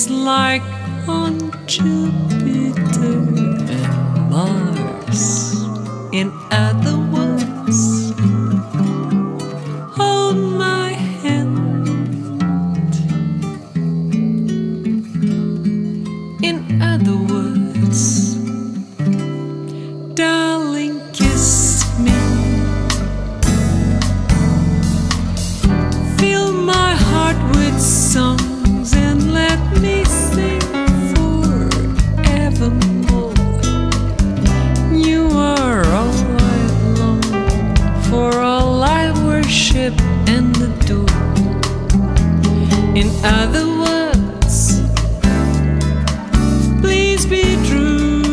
is like on Jupiter and Mars. In other words, hold my hand. In other words, darling, kiss me. Fill my heart with songs and let me sing forevermore. You are all I long for, all I worship and adore. In other words, please be true.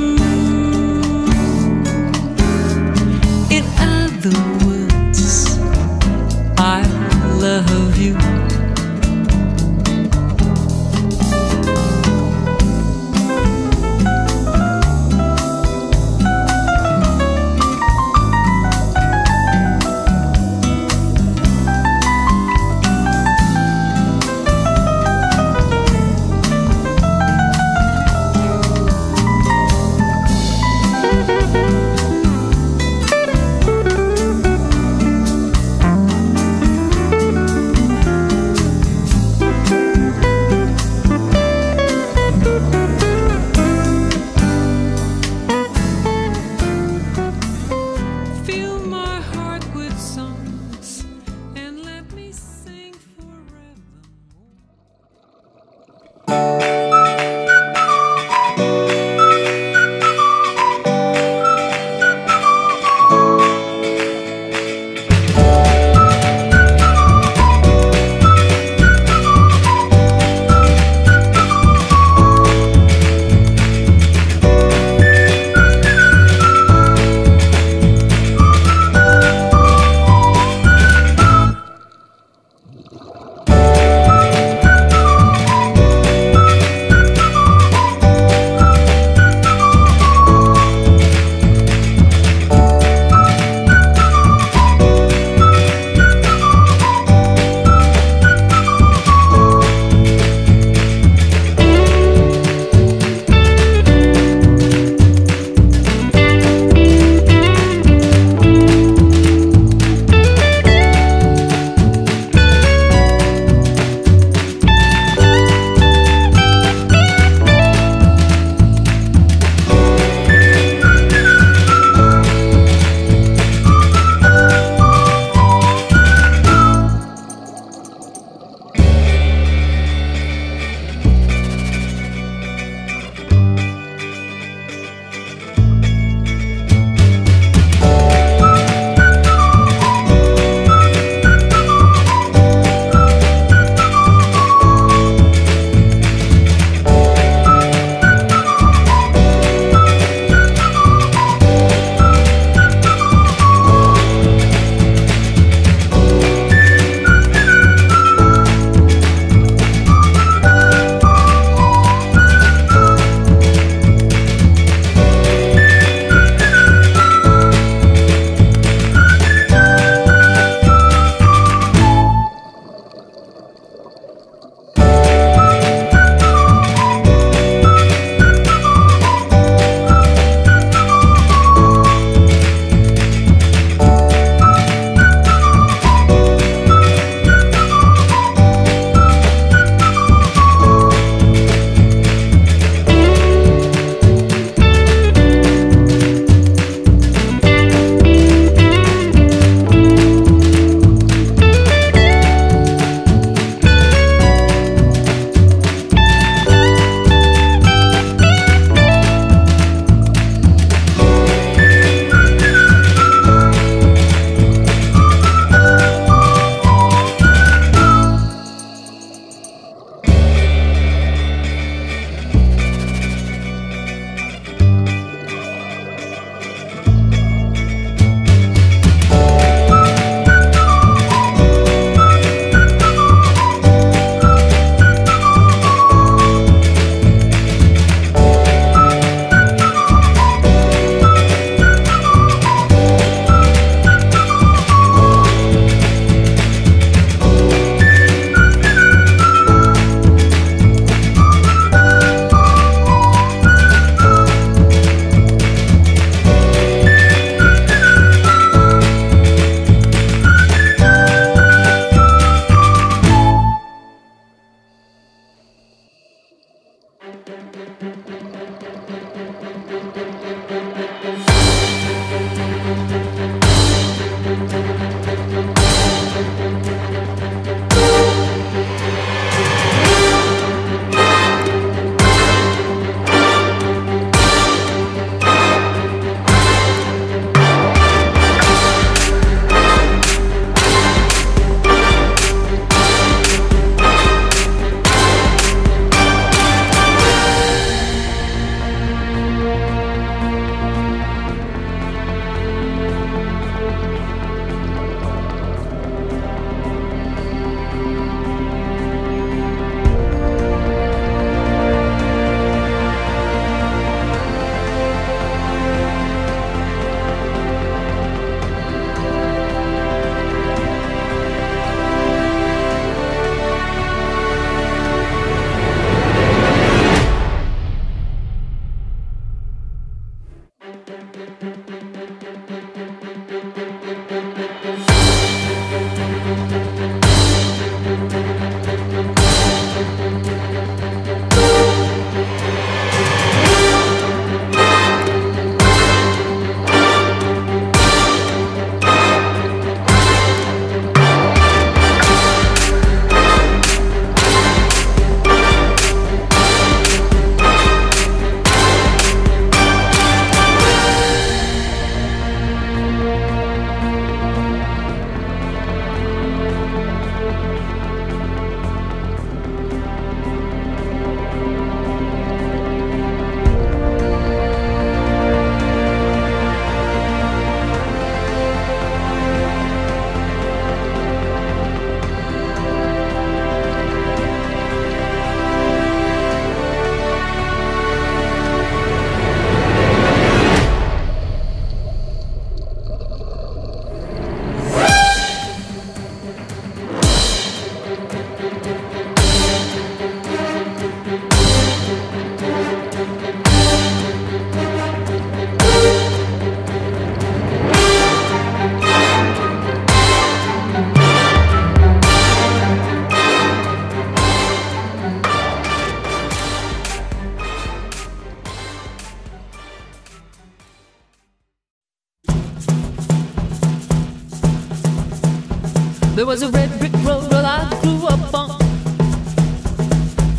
There was a red brick road that I grew up on,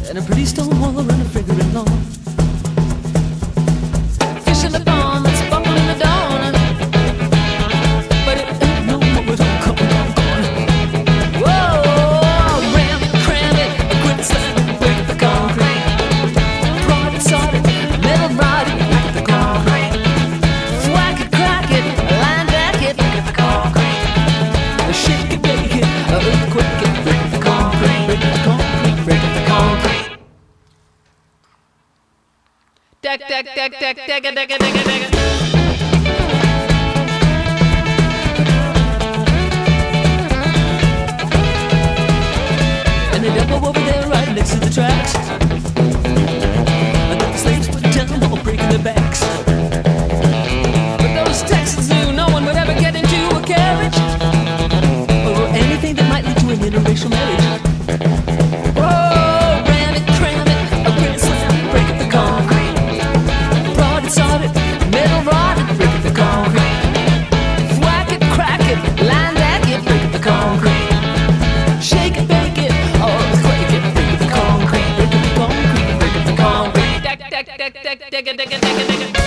and a pretty stone wall and a fragrant lawn. Fish in the pond that's bubbling in the dawn, but it ain't no more at all, coming on, gone. Whoa, ram it, cram it, quicksand, break the concrete, prod it, sod it, metal rod it, pack the concrete, whack it, crack it, line back it, look at the concrete, shake it, bake it, earthquake it, break the concrete, break the concrete. Deck, deck, deck, deck, deck, deck, deck, deck. And they dump over there right next to the tracks. I got the slaves put down while breaking their backs. But those Texans knew no one would ever get into a carriage or anything that might lead to an interracial marriage. Dig it, dig it, dig it, dig it.